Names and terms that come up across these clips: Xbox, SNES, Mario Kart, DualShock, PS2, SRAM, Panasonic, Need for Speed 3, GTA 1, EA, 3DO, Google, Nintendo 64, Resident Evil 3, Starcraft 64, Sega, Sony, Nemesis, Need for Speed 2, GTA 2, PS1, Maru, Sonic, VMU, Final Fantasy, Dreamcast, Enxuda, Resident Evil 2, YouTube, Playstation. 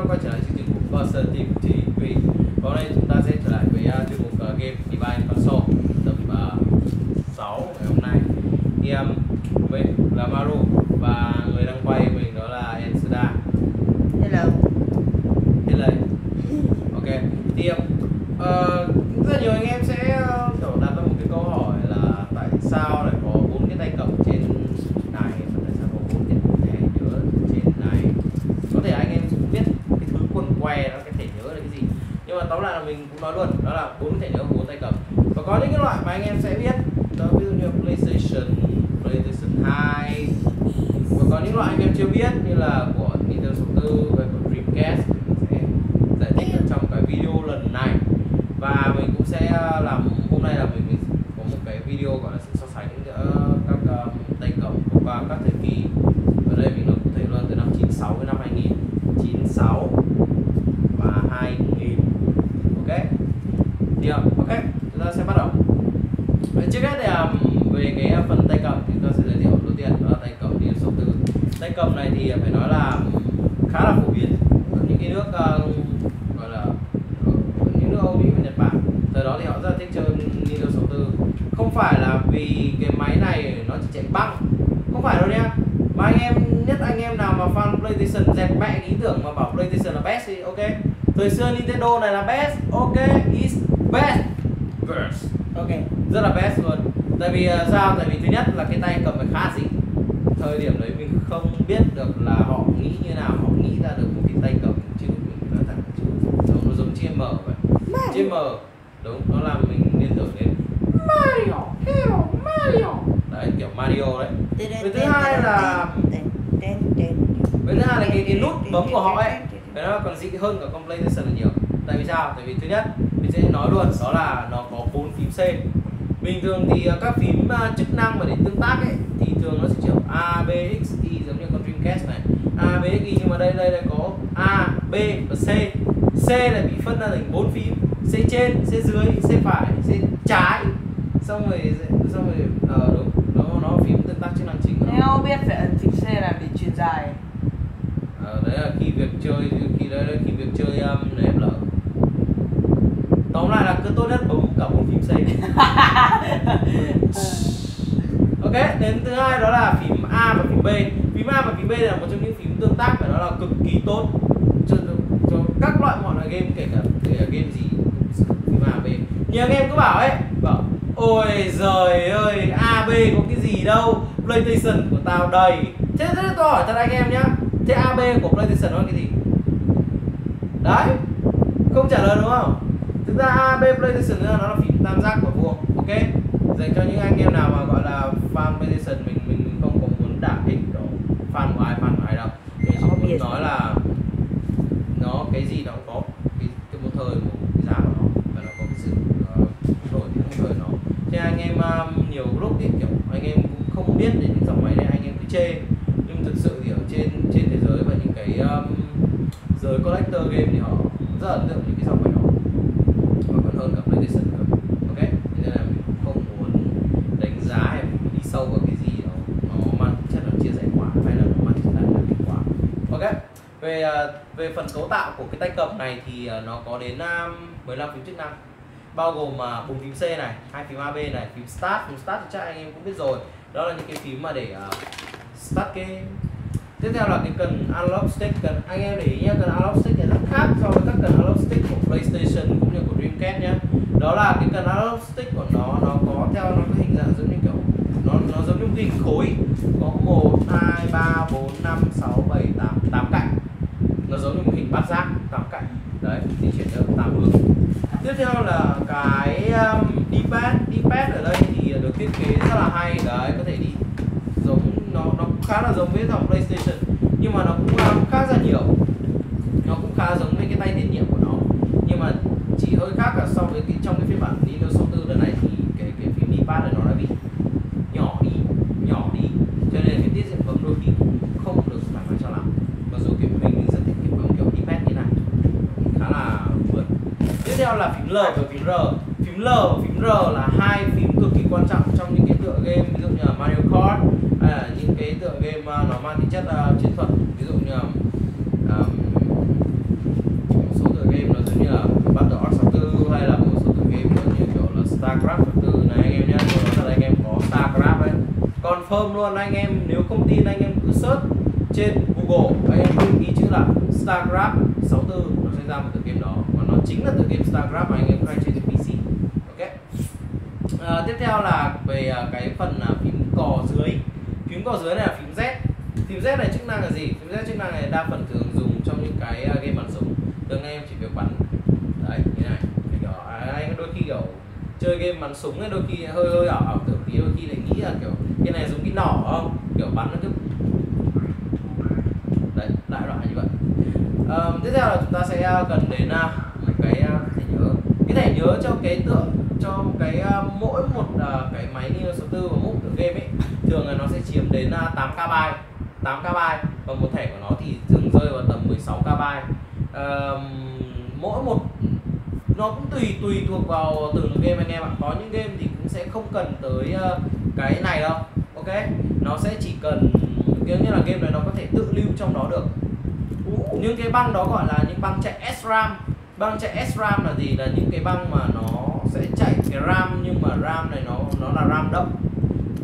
đã quay trở lại chương trình của Playstation thì quý hôm nay chúng ta sẽ trở lại với chương mục game device console tập 6 ngày hôm nay. Thì mình là Maru và người đang quay mình đó là Ensda. Hello. Ok. Thì rất nhiều anh em sẽ đặt ra một cái câu hỏi là tại sao lại có 4 cái tay cầm trên này và tại sao có 4 cái thẻ nhớ trên này. Có thể anh em cũng biết cái thứ quần què đó, cái thẻ nhớ là cái gì, nhưng mà tóm lại là mình cũng nói luôn đó là 4 thẻ nhớ, 4 tay cầm. Và có những cái loại mà anh em sẽ biết đó, ví dụ như PlayStation 2, và có những loại anh em chưa biết như là của Nintendo 64 và của Dreamcast. Mình sẽ giải thích ở trong cái video lần này, và mình cũng sẽ làm hôm nay là mình có một cái video gọi là sự so sánh giữa các tay cầm qua các thời kỳ. Ở đây mình có thể luôn từ năm 96 đến năm 2000, 96 và 2000. Ok, được, ok, chúng ta sẽ bắt đầu. Trước hết là về cái phần tay cầm thì tôi sẽ giới thiệu đầu tiên đó là tay cầm DualShock 4. Tay cầm này thì phải nói là khá là phổ biến ở những cái nước gọi là những nước Âu Mỹ và Nhật Bản. Thời đó thì họ rất là thích chơi DualShock 4. Không phải là vì cái máy này nó chỉ chạy băng, không phải đâu nha. Mà anh em nhất anh em nào mà fan PlayStation dẹp mẹ ý tưởng mà bảo PlayStation là best thì ok. Thời xưa Nintendo này là best, ok, is best, best, ok, rất là best luôn. Tại vì sao? Tại vì thứ nhất là cái tay cầm phải khá xịn. Thời điểm đấy mình không biết được là họ nghĩ như nào, họ nghĩ ra được một cái tay cầm chứ mình nói thẳng chứ nó giống chim mờ vậy. Chim mờ đúng, nó làm mình liên tưởng đến Mario, Hero Mario đấy, kiểu Mario đấy. Với thứ hai là cái nút bấm của họ ấy, cái nó còn dị hơn cả con PlayStation là nhiều. Tại vì sao? Tại vì thứ nhất mình sẽ nói luôn đó là nó có 4 phím C. Bình thường thì các phím chức năng mà để tương tác ấy thì thường nó sẽ kiểu A, B, X, Y giống như con Dreamcast này, A, B, X, Y, nhưng mà đây là có A, B và C. C là bị phân ra thành 4 phím: C trên, C dưới, C phải, C trái. Xong rồi đúng, nó phím tương tác chức năng chính. Nếu biết phải ấn phím C là để truyền dài. Đấy là khi việc chơi, khi việc chơi này là tóm lại là cứ tốt nhất bấm cả 4 phím C. Ok, đến thứ hai đó là phím A và phím B. Phím A và phím B là một trong những phím tương tác và nó là cực kỳ tốt cho các loại mọi loại game, kể cả game gì phím A và B. Nhiều anh em cứ bảo ấy, bảo ôi giời ơi, A B có cái gì đâu, PlayStation của tao đầy. Thế tôi hỏi thật anh em nhá, thế A B của PlayStation nó là cái gì? Đấy, không trả lời đúng không? Thực ra A, B, PlayStation nó là phím tam giác và vuông. Ok, dành cho những anh em nào mà gọi là fan PlayStation, mình không có muốn đả kích đó fan của ai đâu. Mình chỉ muốn nói là nó cái gì nó có cái một thời một cái giá của nó, và nó có cái sự đổi những thời nó. Thế anh em nhiều lúc thì kiểu anh em cũng không biết đến những dòng máy này, anh em cứ chê, nhưng thực sự thì ở trên thế giới và những cái giới collector game thì họ rất ấn tượng những cái dòng máy đó, hơn cả PlayStation nữa. Ok, nên là mình không muốn đánh giá hay đi sâu vào cái gì đó, nó mang chất là chia sẻ quá hay là nó mang chất là kết quả. Ok, về phần cấu tạo của cái tay cầm này thì nó có đến 15 phím chức năng, bao gồm 4 phím C này, 2 phím AB này, phím Start. Phím Start thì chắc anh em cũng biết rồi, đó là những cái phím mà để start game. Tiếp theo là cái cần analog stick. Anh em để ý nhé, cần analog stick này rất khác so với các cần analog stick của PlayStation cũng như của Dreamcast nhé. Đó là cái cần analog stick của nó có theo nó cái hình dạng giống như kiểu nó giống như một hình khối, có 1, 2, 3, 4, 5, 6, 7, 8 cạnh. Nó giống như một hình bát giác 8 cạnh. Đấy, di chuyển theo 8 hướng. Tiếp theo là cái D-pad. D-pad ở đây thì được thiết kế rất là hay. Đấy, có thể đi giống nó cũng khá là giống với dòng PlayStation, nhưng mà nó cũng khá là nhiều, nó cũng khá giống với cái tay tiền nhiệm của nó, nhưng mà chỉ hơi khác là so với trong cái phiên bản Nintendo 64 đợt này thì cái phím D-pad này nó đã bị nhỏ đi, cho nên cái tiết diện bấm đôi khi cũng không được thoải mái cho lắm. Mặc dù cái mình rất thích cái bấm kiểu D-pad như này, khá là vượt. Tiếp theo là phím L và phím R. Phím L và phím R là hai phím cực kỳ quan trọng trong những cái tựa game ví dụ như là Mario Kart, hay là những cái tựa game nó mang tính chất chiến thuật, ví dụ như confirm luôn anh em, nếu không tin anh em cứ search trên Google, anh em cứ ghi chữ là Starcraft 64 nó sẽ ra một tựa game đó, và nó chính là tựa game Starcraft mà anh em khai trên PC. Ok. Tiếp theo là về cái phần là phím cò dưới. Phím cò dưới này là phím Z. Phím Z này chức năng là gì? Phím Z chức năng này đa phần thường dùng trong những cái game bắn súng. Thường em chỉ việc bắn đấy như này. Kiểu, anh đôi khi kiểu chơi game bắn súng ấy, đôi khi hơi hơi ảo tưởng tí, đôi khi lại nghĩ là kiểu cái này giống cái nỏ không? Kiểu bắn nó cứ đấy, đại loại như vậy. Tiếp theo là chúng ta sẽ cần đến một cái thẻ nhớ. Cái thẻ nhớ cho cái tựa, cho cái mỗi một cái máy Nintendo 64 và mỗi tựa game ấy thường là nó sẽ chiếm đến 8KB, 8KB, và một thẻ của nó thì thường rơi vào tầm 16KB. Mỗi một nó cũng tùy thuộc vào từng game anh em ạ. Có những game thì cũng sẽ không cần tới cái này đâu. Ok, nó sẽ chỉ cần kiểu như là game này nó có thể tự lưu trong đó được. Những cái băng đó gọi là những băng chạy SRAM. Băng chạy SRAM là gì? Là những cái băng mà nó sẽ chạy cái RAM, nhưng mà RAM này nó là RAM động.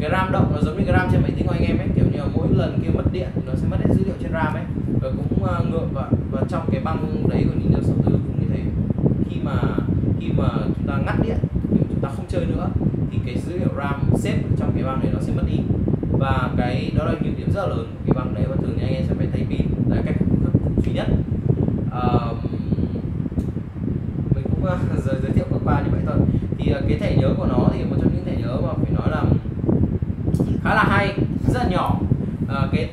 Cái RAM động nó giống như cái RAM trên máy tính của anh em ấy, kiểu như là mỗi lần kia mất điện nó sẽ mất hết dữ liệu trên RAM ấy. Và cũng ngược và trong cái băng đấy của Nintendo 64 cũng như thế. Khi mà chúng ta ngắt điện, chúng ta không chơi nữa, thì cái dữ liệu RAM xếp trong cái băng này nó sẽ mất đi. Và cái đó là nhược điểm rất là lớn của cái băng đấy, và thường thì anh em sẽ phải thay pin, là cách duy nhất. Mình cũng giới thiệu qua như vậy thôi. Thì cái thẻ nhớ của nó thì một trong những thẻ nhớ mà phải nói là khá là hay, rất là nhỏ. Cái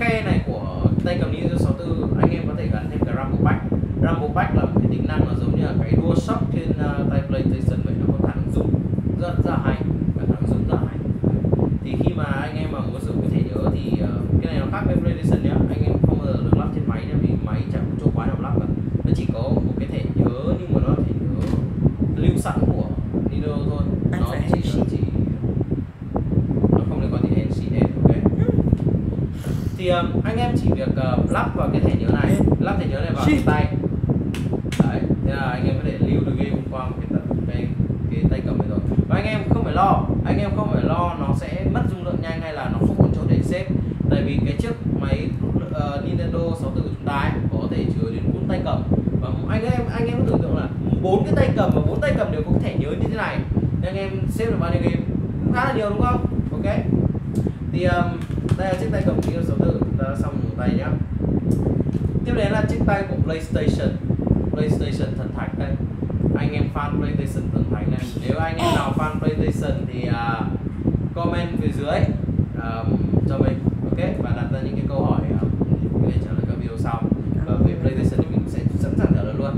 khe này của tay cầm Nintendo 64 anh em có thể gắn thêm cái Rumble Pack là cái tính năng nó giống như là cái DualShock trên tay Playstation vậy, nó có khả năng dùng rất là hay, thì khi mà anh em mà muốn dùng cái thẻ nhớ thì cái này nó khác với Playstation nhé, anh em không bao giờ được lắp trên máy nữa, vì máy chẳng có chỗ quá nào lắp cả. Nó chỉ có một cái thẻ nhớ, nhưng mà nó là thẻ nhớ lưu sẵn của Nintendo thôi, nó không liên quan đến NCD. Ok, thì anh em chỉ việc lắp vào cái thẻ nhớ này, lắp thẻ nhớ này vào cái tay đấy, thế là anh em có thể lưu được game qua một cái tay cầm này rồi. Và anh em không phải lo, nó sẽ mất dung lượng nhanh hay là nó không còn chỗ để xếp, tại vì cái chiếc máy Nintendo 64 của chúng ta ấy, có thể chứa đến 4 tay cầm, và anh em có tưởng tượng là 4 cái tay cầm và 4 tay cầm đều có thẻ nhớ như thế này, nên anh em xếp được bao nhiêu game cũng khá là nhiều, đúng không? Ok, thì đây là chiếc tay cầm Nintendo 64 chúng ta xong một tay nhá. Tiếp đến là chiếc tay của PlayStation thần thánh đây. Anh em fan PlayStation thần thánh này, nếu anh em nào fan PlayStation thì comment phía dưới cho mình, ok, và đặt ra những cái câu hỏi để trả lời các video sau. Và về PlayStation thì mình sẽ sẵn sàng trả lời luôn.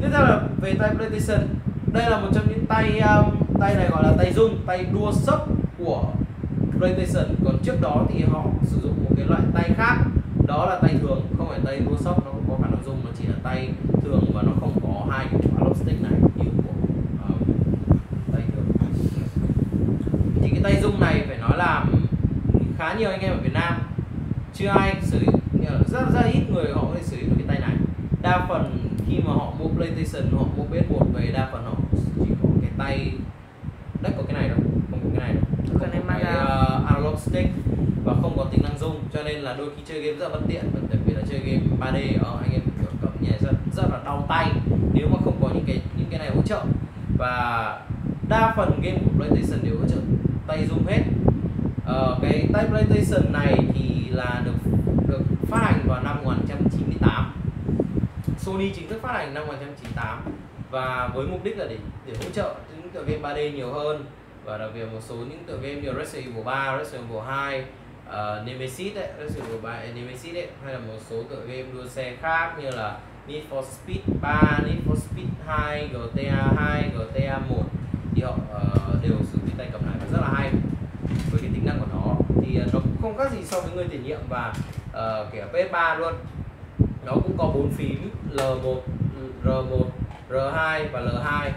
Tiếp theo là về tay PlayStation, đây là một trong những tay tay này gọi là tay zoom, tay DualShock của PlayStation. Còn trước đó thì họ sử dụng một cái loại tay khác, đó là tay thường, không phải tay DualShock, nó cũng có khả năng zoom, nó chỉ là tay thường và nó không có hai cái analog stick này như của tay thường. Thì cái tay zoom này phải nói là khá nhiều anh em ở Việt Nam chưa ai sử dụng, rất ít người họ có thể sử dụng được cái tay này. Đa phần khi mà họ mua PlayStation, họ mua PS1 về, đa phần họ chỉ có cái tay đấy, có cái này đâu, không có cái này đâu, không có cái analog stick và không có tính năng zoom, cho nên là đôi khi chơi game rất là bất tiện, đặc biệt là chơi game 3D ở anh em cầm nhẹ rất là đau tay nếu mà không có những cái này hỗ trợ. Và đa phần game của PlayStation đều hỗ trợ tay zoom hết. Cái tay PlayStation này thì là được phát hành vào năm 1998, Sony chính thức phát hành năm 1998, và với mục đích là để hỗ trợ những tựa game 3D nhiều hơn, và đặc biệt một số những tựa game như Resident Evil 3, Resident Evil 2, Nemesis đấy, Resident Evil 3, Nemesis đấy, hay là một số tựa game đua xe khác như là Need for Speed 3, Need for Speed 2, GTA 2, GTA 1 thì họ đều sử dụng tay cầm này và rất là hay. Với cái tính năng của nó thì nó cũng không khác gì so với người tiền nhiệm và kể cả PS3 luôn. Nó cũng có 4 phím L1, R1, R2 và L2,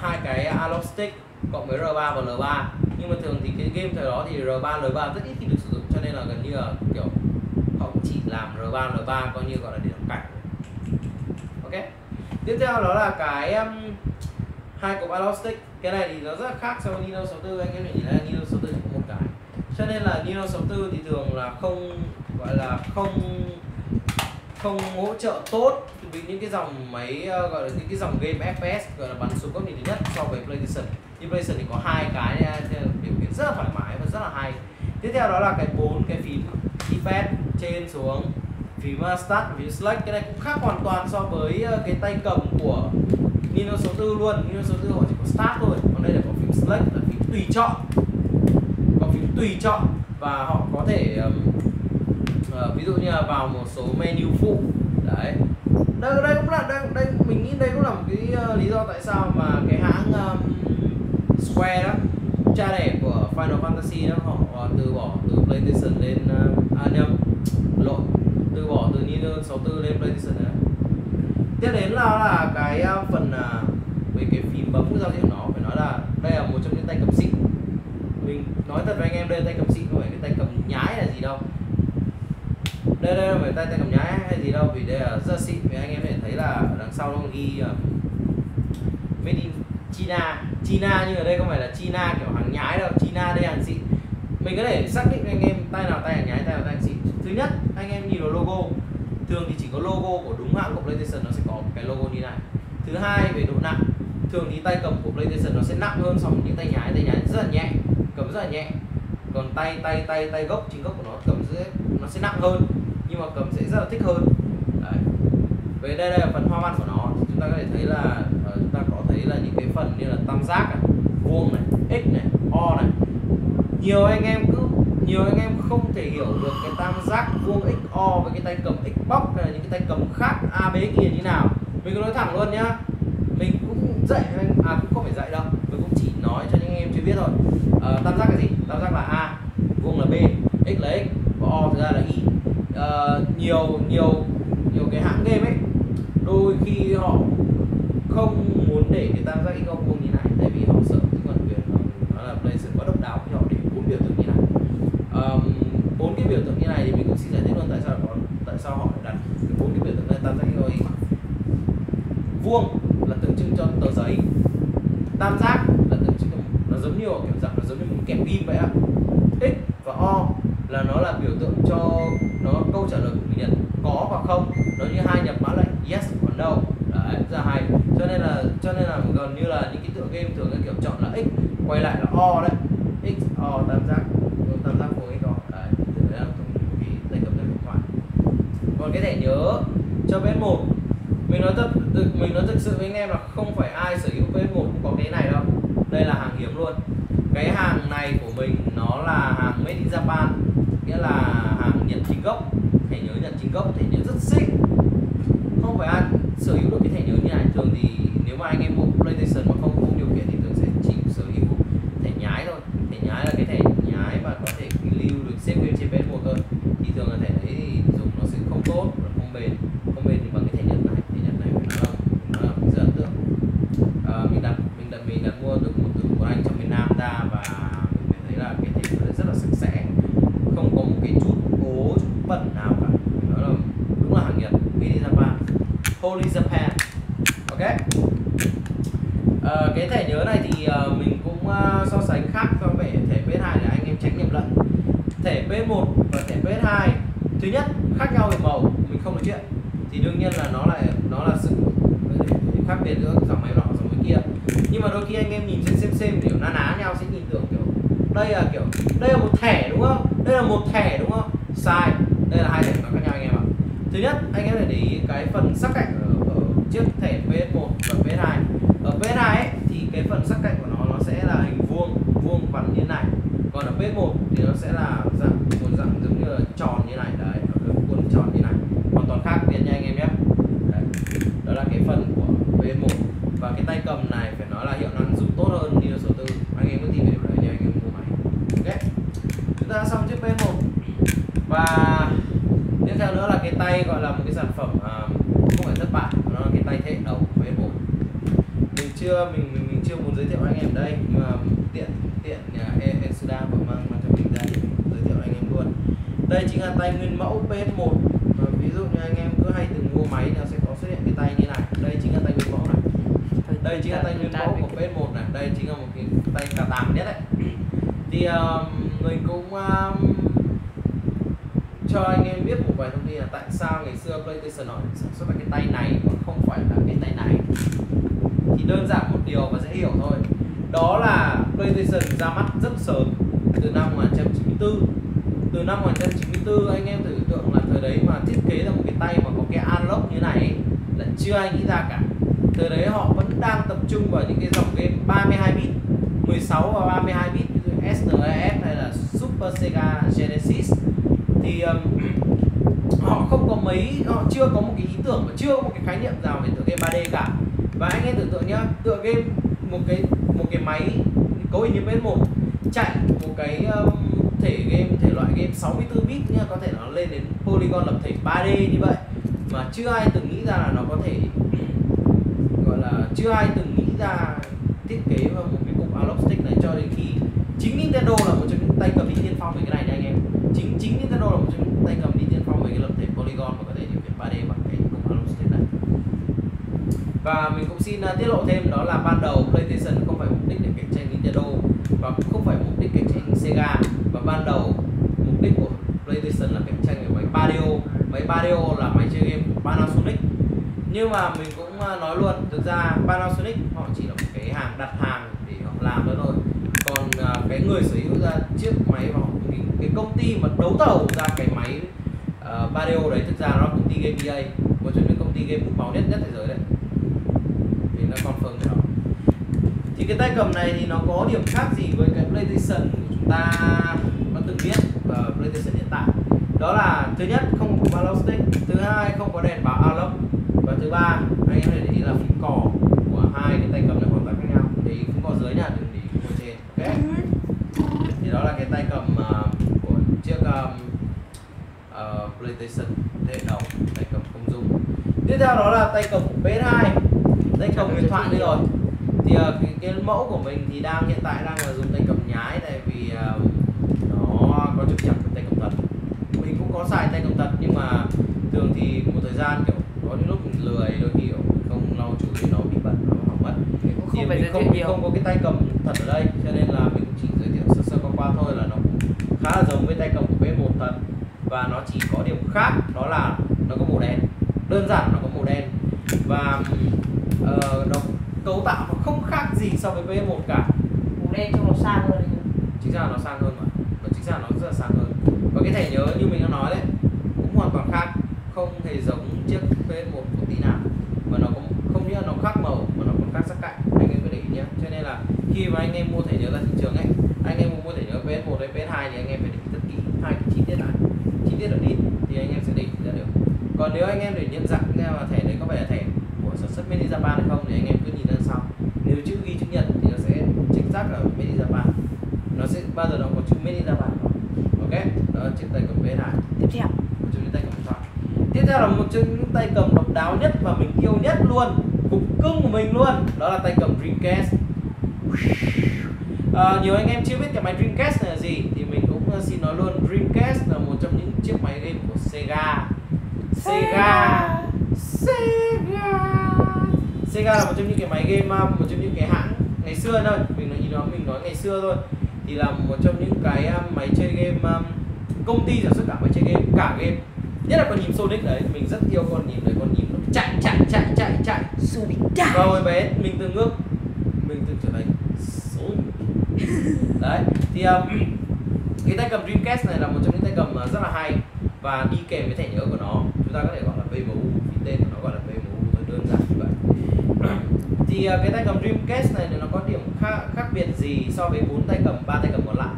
hai cái analog stick cộng với R3 và L3. Nhưng mà thường thì cái game thời đó thì R3, L3 rất ít khi được sử dụng, cho nên là gần như là kiểu họ cũng chỉ làm R3, L3 coi như gọi là để làm cảnh. Ok. Tiếp theo đó là cái hai cục analog stick. Cái này thì nó rất là khác so với Nintendo 64, anh em nhìn thấy Nintendo 64 Cho nên là Nintendo 64 thì thường là không hỗ trợ tốt vì những cái dòng máy gọi là những cái dòng game FPS gọi là bắn súng góc nhìn thứ nhất so với PlayStation. Nhưng PlayStation thì có hai cái điều kiện rất là thoải mái và rất là hay. Tiếp theo đó là cái 4 cái phím keypad trên xuống, phím start, phím select. Cái này cũng khác hoàn toàn so với cái tay cầm của Nintendo 64 luôn. Nintendo 64 họ chỉ có start thôi, còn đây là có phím select, là phím tùy chọn, có phím tùy chọn và họ có thể ví dụ như là vào một số menu phụ đấy. Đây cũng là đây mình nghĩ đây cũng là một cái lý do tại sao mà cái hãng Square đó, cha đẻ của Final Fantasy đó, họ từ bỏ từ PlayStation lên từ bỏ từ Nintendo 64 lên PlayStation đấy. Tiếp đến là cái phần về cái phím bấm giao diện của nó, phải nói là đây là một trong những tay cầm xịn. Mình nói thật với anh em, đây là tay cầm xịn, không phải cái tay cầm nhái là gì đâu. Đây là phải tay cầm nhái hay gì đâu, vì đây là rất xịn. Vì anh em có thể thấy là đằng sau nó ghi Made in China, China, nhưng ở đây không phải là China kiểu hàng nhái đâu, China đây hàng xịn. Mình có thể xác định anh em tay nào tay hàng nhái, tay nào tay hàng xịn. Thứ nhất, anh em nhìn vào logo, thường thì chỉ có logo của đúng hãng của PlayStation nó sẽ có cái logo như này. Thứ hai, về độ nặng, thường thì tay cầm của PlayStation nó sẽ nặng hơn so với những tay nhái rất là nhẹ, cầm rất là nhẹ. Còn tay gốc, chính gốc của nó cầm dưới nó sẽ nặng hơn, nhưng mà cầm sẽ rất là thích hơn. Đấy. Về đây là phần hoa văn của nó, chúng ta có thể thấy là chúng ta có thấy là những cái phần như là tam giác này, vuông này, x này, o này. Nhiều anh em không thể hiểu được cái tam giác vuông x o với cái tay cầm Xbox hay là những cái tay cầm khác A B kia như nào. Mình cứ nói thẳng luôn nhá. Mình cũng dạy cũng không phải dạy đâu, mình cũng chỉ nói cho những em chưa biết thôi. Tam giác là gì? Tam giác là A, vuông là B, x là x và o thực ra là y. Nhiều cái hãng game ấy đôi khi họ không muốn để cái tam giác x o vuông như này, tại vì họ sợ cái phần quyền nó là PlayStation quá độc đáo khi họ để 4 biểu tượng như này. 4 cái biểu tượng như này thì mình cũng xin giải thích luôn tại sao họ đặt 4 cái biểu tượng này tam giác x o y. Vuông là tượng trưng cho tờ giấy, tam giác là tượng trưng nó giống như kiểu dạng nó giống như một kẹp ghim vậy ạ. X và o là nó là biểu tượng cho nó câu trả lời của người Nhật, có và không. Nó như hai nhập mã lệnh yes và no. Đấy, rất là hay. Cho nên là gần như là những cái tựa game thường là kiểu chọn là x quay lại là o đấy. X o tam giác của x o. Đấy, đấy là tay cầm tay cầm. Còn cái thẻ nhớ cho PS1, mình nói thực sự với anh em là không phải ai sở hữu PS1 cũng có cái này đâu. Đây là hàng hiếm luôn. Cái hàng này của mình nó là hàng made in Japan, nghĩa là hàng Nhật chính gốc, thẻ nhớ Nhật chính gốc, thẻ nhớ rất xịn. Không phải ai sở hữu được cái thẻ nhớ như này. Thường thì nếu mà anh em mua PlayStation mà không điều kiện thì thường sẽ chỉ sở hữu thẻ nhái thôi. Thẻ nhái là cái thẻ nhái mà có thể lưu được xếp game trên PS1 thôi. Thì thường là thẻ đấy thì dùng nó sẽ không tốt, không bền. Không bền thì bằng cái thẻ Nhật này. Thẻ Nhật này nó là rất ấn tượng. Mình đặt mua được một từ của anh trong miền Nam ta và mình thấy là cái thẻ nó rất là sạch sẽ, không có một cái chút cố chút bẩn nào cả. Đó là đúng là hàng Nhật, made in Japan, holy Japan. Ok. Cái thẻ nhớ này thì mình cũng so sánh khác so với thẻ PS2 để anh em tránh nhầm lẫn. Thẻ PS1 và thẻ PS2 thứ nhất khác nhau về màu, mình không nói chuyện. Thì đương nhiên là nó là sự khác biệt giữa dòng máy nọ dòng máy kia. Nhưng mà đôi khi anh em nhìn xem kiểu ná nhau sẽ nhìn tưởng kiểu đây là một thẻ đúng không? Đây là một thẻ đúng không? Sai, đây là hai thẻ nó khác nhau anh em ạ. Thứ nhất, anh em phải để ý cái phần sắc cạnh ở chiếc thẻ PS1 và PS2. Ở PS2 ấy, thì cái phần sắc cạnh của nó sẽ là hình vuông vắn như này. Còn ở PS1 thì nó sẽ là dạng giống như là tròn như này đấy, cuốn tròn như này. Hoàn toàn khác biệt nha anh em nhé. Đấy. Đó là cái phần của PS1. Và cái tay cầm này phải nói là hiệu năng dùng tốt hơn Nintendo 64. Anh em cứ tìm hiểu đấy nhé, anh em mua máy. Ok. Chúng ta xong chiếc PS1. Và tiếp theo nữa là cái tay gọi là một cái sản phẩm không phải thất bại, nó là cái tay thế hệ đầu của PS1. Mình chưa muốn giới thiệu anh em ở đây nhưng mà tiện Suda vừa mang cho mình ra thì giới thiệu anh em luôn. Đây chính là tay nguyên mẫu PS1. Ví dụ như anh em cứ hay từng mua máy nó sẽ có xuất hiện cái tay như này. Đây chính là tay nguyên mẫu này. Đây chính là tay nguyên mẫu của PS1 này. Đây chính là một cái tay cả tàm nhất đấy. Thì mình cũng cho anh em biết một vài thông tin là tại sao ngày xưa PlayStation nó sản xuất ra cái tay này mà không phải là cái tay này. Thì đơn giản một điều và dễ hiểu thôi, đó là PlayStation ra mắt rất sớm, từ năm 1994. Từ năm 1994 anh em thử tưởng tượng là thời đấy mà thiết kế ra một cái tay mà có cái analog như này là chưa ai nghĩ ra cả. Thời đấy họ vẫn đang tập trung vào những cái dòng game 32 bit, 16 và 32 bit như SNES hay là Super Sega Genesis. Thì họ không có họ chưa có một cái ý tưởng và chưa có một cái khái niệm nào về tựa game 3D cả. Và anh em tưởng tượng nhá, tựa game một cái máy cấu hình như PS1 chạy một cái thể loại game 64 bit nhá, có thể nó lên đến polygon lập thể 3D như vậy mà chưa ai từng nghĩ ra là nó có thể gọi là chưa ai từng nghĩ ra thiết kế vào một cái cục analog stick này, cho đến khi chính Nintendo là một trong những tay cầm đi tiên phong về cái này nha anh em. Chính Nintendo là một trong những tay cầm đi tiên phong về cái lập thể polygon mà có thể điều khiển 3D bằng cái cục analog stick này. Và mình cũng xin tiết lộ thêm, đó là ban đầu PlayStation không phải mục đích để cạnh tranh Nintendo và cũng không phải mục đích cạnh tranh Sega, và ban đầu mục đích của PlayStation là cạnh tranh với máy 3DO. Máy 3DO là máy chơi game của Panasonic. Nhưng mà mình cũng nói luôn, thực ra Panasonic họ chỉ là một cái hàng đặt hàng để họ làm đó thôi. Còn cái người sở hữu ra chiếc máy và cái công ty mà đấu thầu ra cái máy 3DO đấy thực ra nó là công ty game EA, một trong những công ty game bút máu nhất thế giới đấy. Vì nó confirm cho nó. Thì cái tay cầm này thì nó có điểm khác gì với cái PlayStation của chúng ta đã từng biết và PlayStation hiện tại? Đó là thứ nhất không có analog stick, thứ hai không có đèn báo analog, và thứ ba anh em để ý là phím cò của hai cái tay cầm này hoàn toàn khác nhau. Để ý phím cò dưới nha, đừng để ý phím cò trên. Okay. Thì đó là cái tay cầm của chiếc PlayStation thế hệ đầu, tay cầm công dung. Tiếp theo đó là tay cầm của PS2, tay cầm điện thoại đây rồi. Thì cái mẫu của mình thì hiện tại đang là dùng tay cầm nhái, tại vì nó có trục chặt tay cầm thật. Mình cũng có xài tay cầm thật nhưng mà thường thì một thời gian kiểu có những lúc mình lười, đôi khi không lau chùi thì nó bị bẩn, nó hỏng mất. Thì mình không có cái tay cầm thật ở đây, cho nên là mình chỉ giới thiệu sơ sơ qua thôi, là nó khá là giống với tay cầm của PS1 thật, và nó chỉ có điểm khác đó là nó có màu đen, đơn giản nó có màu đen, và nó cấu tạo nó không khác gì so với PS1 cả. Màu đen trông nó sang hơn. Chính ra nó sang hơn mà, và chính ra nó rất là sang hơn. Và cái thẻ nhớ như mình đã nói đấy, cũng hoàn toàn khác, không hề giống chiếc PS1 một tí nào, mà nó cũng không nghĩa là nó khác màu mà nó còn khác sắc cạnh, anh em cứ để ý nhé. Cho nên là khi mà anh em mua thẻ nhớ ra thị trường ấy, anh em mua thẻ nhớ PS1 hay PS2 thì anh em phải định rất kỹ hai cái chi tiết này, chi tiết ở đi thì anh em sẽ định ra được. Còn nếu anh em để nhận dạng nghe là thẻ đấy có phải là thẻ của sản xuất Made in Japan hay không thì anh em cứ nhìn ra sau, nếu chữ ghi chữ Nhật thì nó sẽ chính xác là Made in Japan, nó sẽ bao giờ nó có chữ Made in Japan. Ok, đó là chiếc tay cầm PS2. Tiếp theo là một trong những tay cầm độc đáo nhất và mình yêu nhất luôn, cục cưng của mình luôn, đó là tay cầm Dreamcast. Nhiều anh em chưa biết cái máy Dreamcast này là gì thì mình cũng xin nói luôn, Dreamcast là một trong những chiếc máy game của Sega. Sega là một trong những cái máy game, một trong những cái hãng ngày xưa thôi, mình nói ngày xưa thôi, thì là một trong những cái máy chơi game, công ty sản xuất cả máy chơi game, cả game, nhất là con nhím Sonic đấy. Mình rất yêu con nhím đấy, con nhím nó chạy Sonic chạy. Và hồi bé mình từng ước mình từng trở thành Sonic đấy. Thì cái tay cầm Dreamcast này là một trong những tay cầm rất là hay, và đi kèm với thẻ nhớ của nó chúng ta có thể gọi là VMU, vì tên của nó gọi là VMU, đơn giản như vậy. Thì cái tay cầm Dreamcast này nó có điểm khác biệt gì so với ba tay cầm còn lại?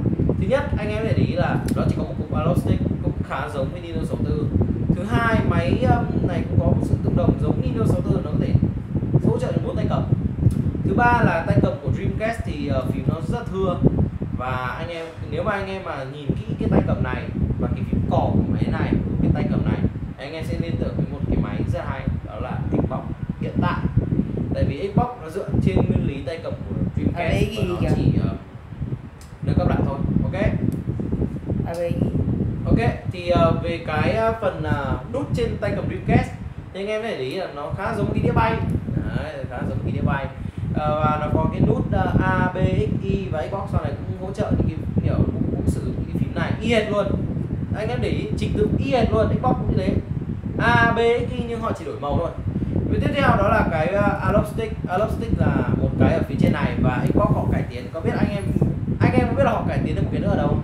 Thứ nhất, anh em để ý là nó chỉ có một cục analog stick, cũng khá giống với Nintendo 64. Thứ hai, máy này cũng có một sự tương đồng giống Nintendo 64, nó có thể hỗ trợ được 4 tay cầm. Thứ ba là tay cầm của Dreamcast thì phím nó rất thưa, và anh em nếu mà nhìn kỹ cái tay cầm này và cái phím cò của máy này, cái tay cầm này, anh em sẽ liên tưởng với một cái máy rất hay, đó là Xbox hiện tại. Tại vì Xbox nó dựa trên nguyên lý tay cầm của Dreamcast và nó chỉ nâng cấp lại thôi. Ok, thì về cái phần nút trên tay cầm Dreamcast thì anh em để ý là nó khá giống cái đĩa bay. Đấy, khá giống cái đĩa bay, và nó có cái nút A, B, X, Y, và Xbox sau này cũng hỗ trợ những cái kiểu cũng sử dụng cái phím này y hệt luôn. Anh em để ý trình tự y hệt luôn, Xbox cũng như thế, A, B, X, nhưng họ chỉ đổi màu thôi. Với tiếp theo đó là cái analog stick. Analog stick là một cái ở phía trên này và Xbox họ cải tiến. Có biết anh em có biết là họ cải tiến được một cái nữa ở đâu?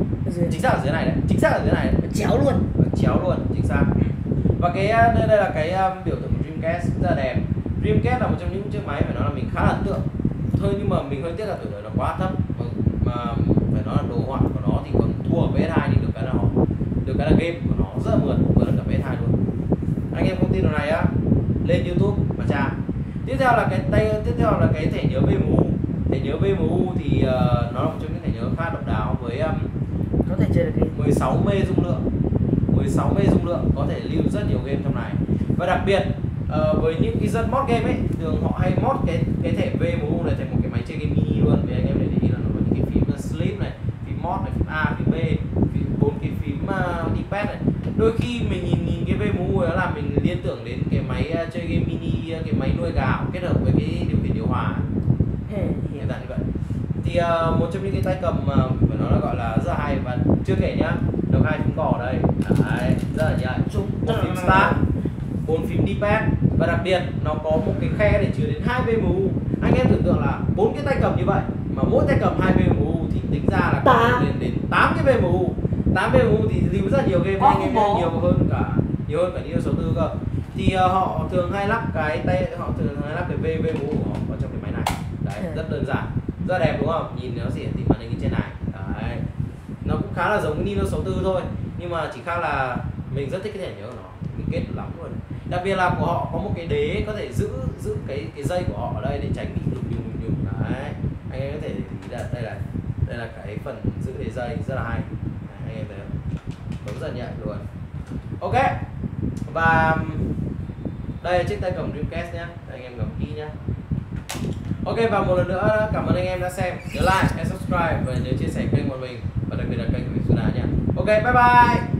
Chính xác ở dưới này đấy, chính xác ở dưới này đấy. Chéo luôn, chính xác. Và cái đây là cái biểu tượng của Dreamcast rất là đẹp. Dreamcast là một trong những chiếc máy phải nói là mình khá là ấn tượng. Thôi nhưng mà mình hơi tiếc là tuổi đời nó quá thấp, mà phải nói là đồ họa của nó thì còn thua ở PS2, thì được cái là game của nó rất là vượt hơn cả PS2 luôn. Anh em không tin điều này á, lên YouTube mà tra. Tiếp theo là cái thẻ nhớ VMU. Thẻ nhớ VMU thì nó là một trong những thẻ nhớ khá độc đáo với có thể chơi được cái 16MB dung lượng. 16MB dung lượng có thể lưu rất nhiều game trong này. Và đặc biệt với những cái dân mod game ấy, thường họ hay mod cái thẻ VMU này thành một cái máy chơi game mini luôn. Vì anh em để ý là nó có những cái phím sleep này, phím mod này, phím A, phím B, phím 4 cái phím D-pad này. Đôi khi mình nhìn cái VMU đó là mình liên tưởng đến cái máy chơi game mini, cái máy nuôi gà kết hợp với cái điều khiển điều hòa hiện tại như vậy. Thì một trong những cái tay cầm của nó gọi là rất hay. Và chưa kể nhá, nó hai phím cò đây, đấy, rất là nhạy, 1 phím start, 4 phím D-pad và đặc biệt nó có một cái khe để chứa đến 2 VMU. Anh em tưởng tượng là 4 cái tay cầm như vậy mà mỗi tay cầm 2 VMU thì tính ra là có lên đến 8 cái VMU. 8 VMU thì lưu rất nhiều game, anh em nhiều hơn cả Nintendo 64 cơ. Thì họ thường hay lắp cái VMU của họ vào trong cái máy này. Đấy, rất đơn giản, rất đẹp đúng không? Nhìn nó sẽ thì màn hình trên này. Đấy. Nó cũng khá là giống cái Nintendo 64 thôi, nhưng mà chỉ khác là mình rất thích cái thẻ nhớ của nó, mình kết lắm luôn. Đặc biệt là của họ có một cái đế có thể giữ cái dây của họ ở đây để tránh bị nhùng. Đấy. Anh em có thể thấy đây là cái phần giữ đế dây rất là hay. Bấm dần nhạy luôn. Ok. Và đây là chiếc tay cầm Dreamcast nhé. Anh em cầm kỹ nhé. Ok, và một lần nữa cảm ơn anh em đã xem. Nhớ like, subscribe và nhớ chia sẻ kênh của mình. Và đặc biệt là kênh của mình Suna nhé. Ok, bye bye.